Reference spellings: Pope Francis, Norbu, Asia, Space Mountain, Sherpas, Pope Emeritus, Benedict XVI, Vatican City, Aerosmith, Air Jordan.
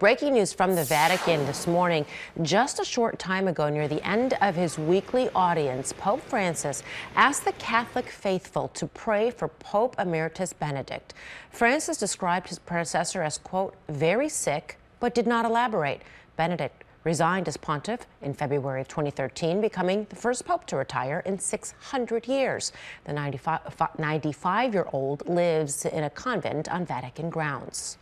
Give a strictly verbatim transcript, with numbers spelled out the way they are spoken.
Breaking news from the Vatican this morning. Just a short time ago, near the end of his weekly audience, Pope Francis asked the Catholic faithful to pray for Pope Emeritus Benedict. Francis described his predecessor as, quote, very sick, but did not elaborate. Benedict resigned as pontiff in February of twenty thirteen, becoming the first pope to retire in six hundred years. The ninety-five-year-old lives in a convent on Vatican grounds.